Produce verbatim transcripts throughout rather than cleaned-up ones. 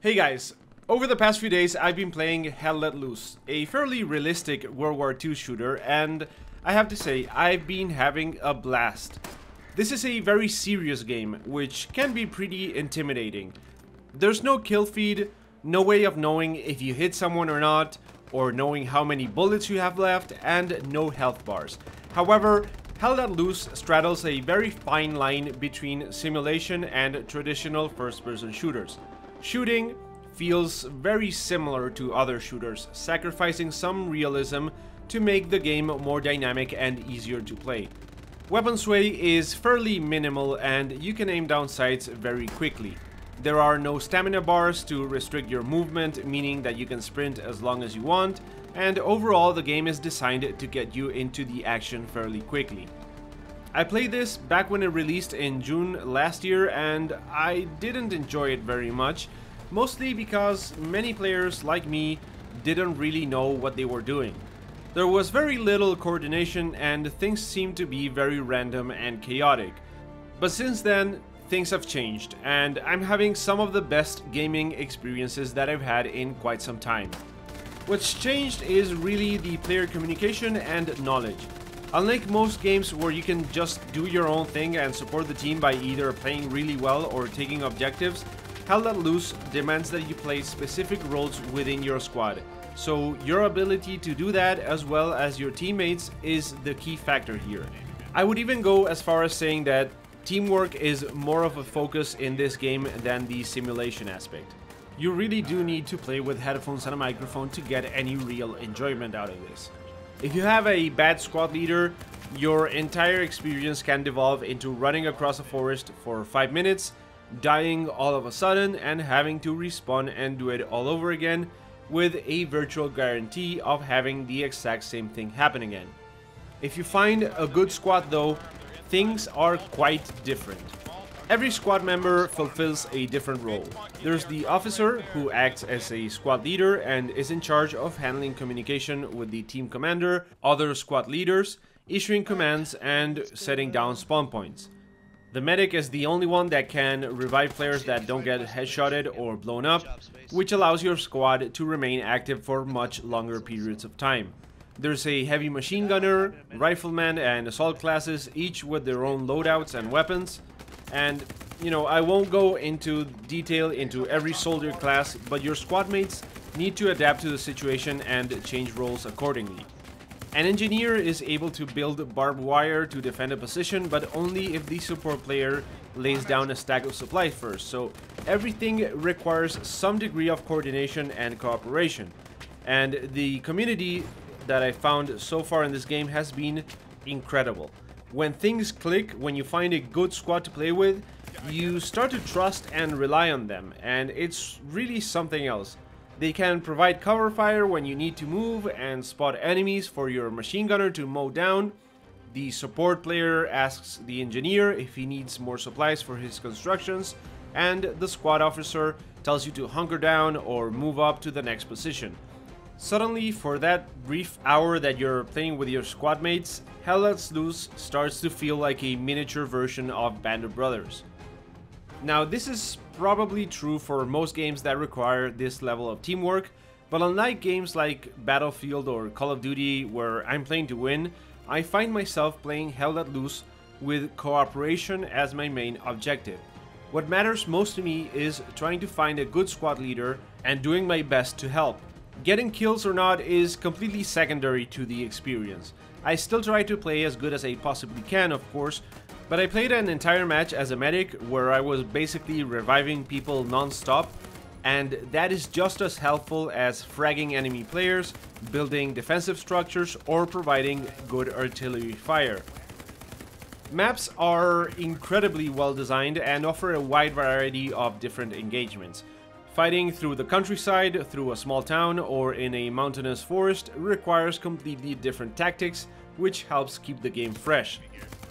Hey guys, over the past few days I've been playing Hell Let Loose, a fairly realistic World War Two shooter, and I have to say, I've been having a blast. This is a very serious game, which can be pretty intimidating. There's no kill feed, no way of knowing if you hit someone or not, or knowing how many bullets you have left, and no health bars. However, Hell Let Loose straddles a very fine line between simulation and traditional first-person shooters. Shooting feels very similar to other shooters, sacrificing some realism to make the game more dynamic and easier to play. Weapon sway is fairly minimal and you can aim down sights very quickly. There are no stamina bars to restrict your movement, meaning that you can sprint as long as you want, and overall the game is designed to get you into the action fairly quickly. I played this back when it released in June last year and I didn't enjoy it very much, mostly because many players like me didn't really know what they were doing. There was very little coordination and things seemed to be very random and chaotic. But since then, things have changed and I'm having some of the best gaming experiences that I've had in quite some time. What's changed is really the player communication and knowledge. Unlike most games where you can just do your own thing and support the team by either playing really well or taking objectives, Hell Let Loose demands that you play specific roles within your squad. So your ability to do that as well as your teammates is the key factor here. I would even go as far as saying that teamwork is more of a focus in this game than the simulation aspect. You really do need to play with headphones and a microphone to get any real enjoyment out of this. If you have a bad squad leader, your entire experience can devolve into running across a forest for five minutes, dying all of a sudden and having to respawn and do it all over again with a virtual guarantee of having the exact same thing happen again. If you find a good squad though, things are quite different. Every squad member fulfills a different role. There's the officer, who acts as a squad leader and is in charge of handling communication with the team commander, other squad leaders, issuing commands, and setting down spawn points. The medic is the only one that can revive players that don't get headshotted or blown up, which allows your squad to remain active for much longer periods of time. There's a heavy machine gunner, rifleman, and assault classes, each with their own loadouts and weapons. And, you know, I won't go into detail into every soldier class, but your squad mates need to adapt to the situation and change roles accordingly. An engineer is able to build barbed wire to defend a position, but only if the support player lays down a stack of supplies first, so everything requires some degree of coordination and cooperation. And the community that I found so far in this game has been incredible. When things click, when you find a good squad to play with, you start to trust and rely on them, and it's really something else. They can provide cover fire when you need to move and spot enemies for your machine gunner to mow down. The support player asks the engineer if he needs more supplies for his constructions, and the squad officer tells you to hunker down or move up to the next position. Suddenly, for that brief hour that you're playing with your squad mates, Hell Let Loose starts to feel like a miniature version of Band of Brothers. Now, this is probably true for most games that require this level of teamwork, but unlike games like Battlefield or Call of Duty where I'm playing to win, I find myself playing Hell Let Loose with cooperation as my main objective. What matters most to me is trying to find a good squad leader and doing my best to help. Getting kills or not is completely secondary to the experience. I still try to play as good as I possibly can, of course, but I played an entire match as a medic where I was basically reviving people non-stop, and that is just as helpful as fragging enemy players, building defensive structures, or providing good artillery fire. Maps are incredibly well designed and offer a wide variety of different engagements. Fighting through the countryside, through a small town, or in a mountainous forest requires completely different tactics, which helps keep the game fresh.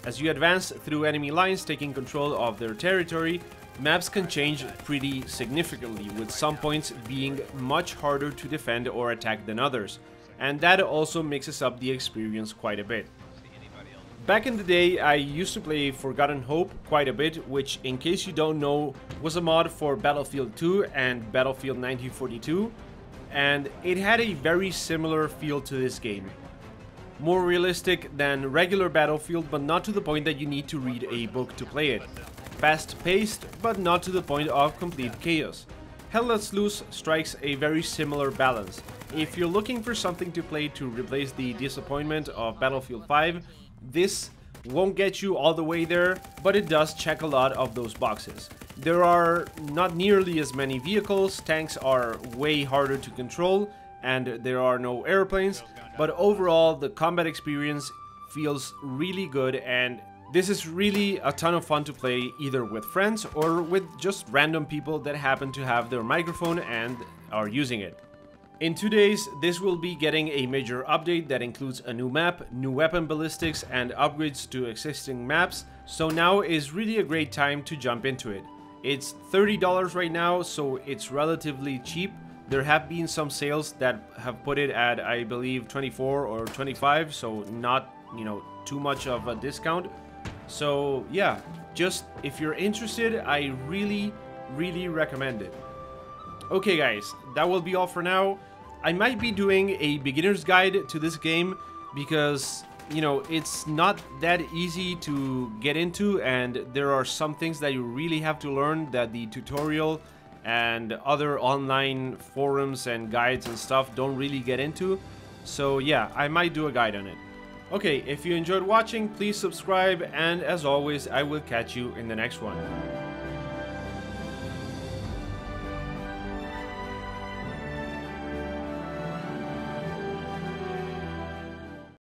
As you advance through enemy lines taking control of their territory, maps can change pretty significantly, with some points being much harder to defend or attack than others, and that also mixes up the experience quite a bit. Back in the day, I used to play Forgotten Hope quite a bit, which, in case you don't know, was a mod for Battlefield two and Battlefield nineteen forty-two, and it had a very similar feel to this game. More realistic than regular Battlefield, but not to the point that you need to read a book to play it. Fast-paced, but not to the point of complete chaos. Hell Let Loose strikes a very similar balance. If you're looking for something to play to replace the disappointment of Battlefield five, this won't get you all the way there, but it does check a lot of those boxes. There are not nearly as many vehicles, tanks are way harder to control, and there are no airplanes, but overall the combat experience feels really good, and this is really a ton of fun to play either with friends or with just random people that happen to have their microphone and are using it. In two days, this will be getting a major update that includes a new map, new weapon ballistics, and upgrades to existing maps, so now is really a great time to jump into it. It's thirty dollars right now, so it's relatively cheap. There have been some sales that have put it at, I believe, twenty-four or twenty-five, so not, you know, too much of a discount. So yeah, just if you're interested, I really, really recommend it. Okay guys, that will be all for now. I might be doing a beginner's guide to this game because, you know, it's not that easy to get into, and there are some things that you really have to learn that the tutorial and other online forums and guides and stuff don't really get into. So yeah, I might do a guide on it. Okay, if you enjoyed watching, please subscribe, and as always, I will catch you in the next one.